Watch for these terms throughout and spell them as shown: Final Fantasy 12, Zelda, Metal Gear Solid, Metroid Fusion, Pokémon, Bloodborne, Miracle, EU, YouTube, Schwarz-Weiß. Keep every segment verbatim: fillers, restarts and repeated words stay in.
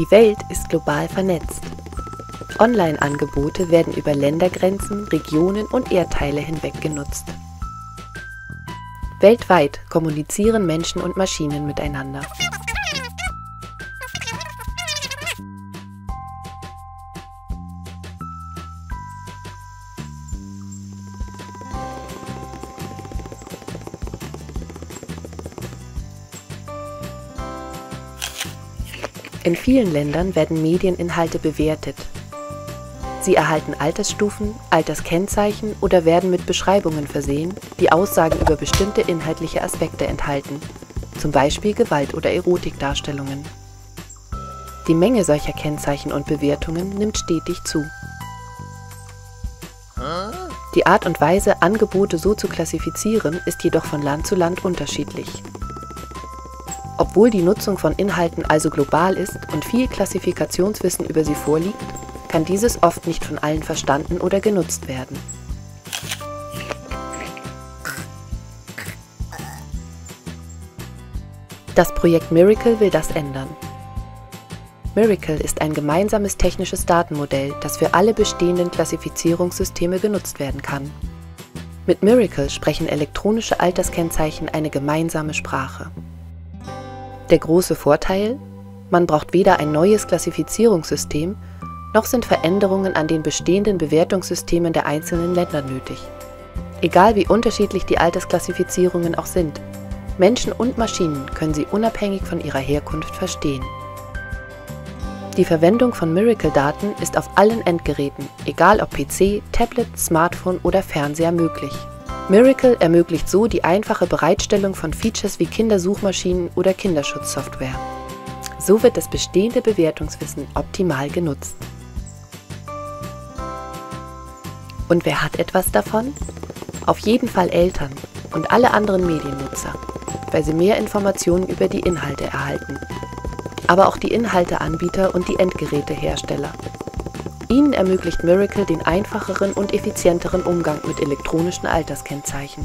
Die Welt ist global vernetzt. Online-Angebote werden über Ländergrenzen, Regionen und Erdteile hinweg genutzt. Weltweit kommunizieren Menschen und Maschinen miteinander. In vielen Ländern werden Medieninhalte bewertet. Sie erhalten Altersstufen, Alterskennzeichen oder werden mit Beschreibungen versehen, die Aussagen über bestimmte inhaltliche Aspekte enthalten, zum Beispiel Gewalt- oder Erotikdarstellungen. Die Menge solcher Kennzeichen und Bewertungen nimmt stetig zu. Die Art und Weise, Angebote so zu klassifizieren, ist jedoch von Land zu Land unterschiedlich. Obwohl die Nutzung von Inhalten also global ist und viel Klassifikationswissen über sie vorliegt, kann dieses oft nicht von allen verstanden oder genutzt werden. Das Projekt Miracle will das ändern. Miracle ist ein gemeinsames technisches Datenmodell, das für alle bestehenden Klassifizierungssysteme genutzt werden kann. Mit Miracle sprechen elektronische Alterskennzeichen eine gemeinsame Sprache. Der große Vorteil? Man braucht weder ein neues Klassifizierungssystem, noch sind Veränderungen an den bestehenden Bewertungssystemen der einzelnen Länder nötig. Egal wie unterschiedlich die Altersklassifizierungen auch sind, Menschen und Maschinen können sie unabhängig von ihrer Herkunft verstehen. Die Verwendung von Miracle-Daten ist auf allen Endgeräten, egal ob P C, Tablet, Smartphone oder Fernseher, möglich. Miracle ermöglicht so die einfache Bereitstellung von Features wie Kindersuchmaschinen oder Kinderschutzsoftware. So wird das bestehende Bewertungswissen optimal genutzt. Und wer hat etwas davon? Auf jeden Fall Eltern und alle anderen Mediennutzer, weil sie mehr Informationen über die Inhalte erhalten. Aber auch die Inhalteanbieter und die Endgerätehersteller. Ihnen ermöglicht Miracle den einfacheren und effizienteren Umgang mit elektronischen Alterskennzeichen.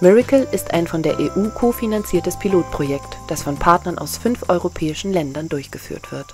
Miracle ist ein von der E U kofinanziertes Pilotprojekt, das von Partnern aus fünf europäischen Ländern durchgeführt wird.